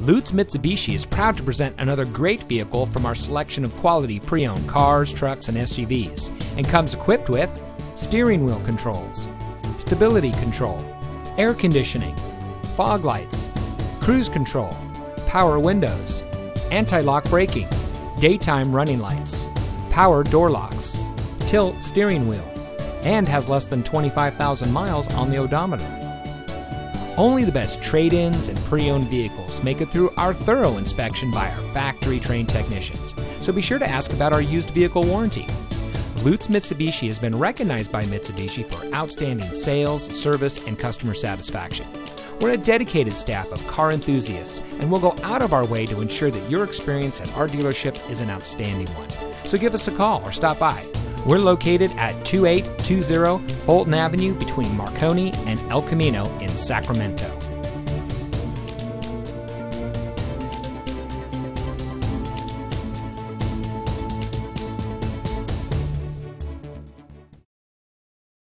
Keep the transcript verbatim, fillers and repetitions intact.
Lutes Mitsubishi is proud to present another great vehicle from our selection of quality pre-owned cars, trucks, and S U Vs, and comes equipped with steering wheel controls, stability control, air conditioning, fog lights, cruise control, power windows, anti-lock braking, daytime running lights, power door locks, tilt steering wheel, and has less than twenty-five thousand miles on the odometer. Only the best trade-ins and pre-owned vehicles make it through our thorough inspection by our factory-trained technicians, so be sure to ask about our used vehicle warranty. Lutes Mitsubishi has been recognized by Mitsubishi for outstanding sales, service, and customer satisfaction. We're a dedicated staff of car enthusiasts, and we'll go out of our way to ensure that your experience at our dealership is an outstanding one. So give us a call or stop by. We're located at twenty-eight twenty Fulton Avenue between Marconi and El Camino in Sacramento.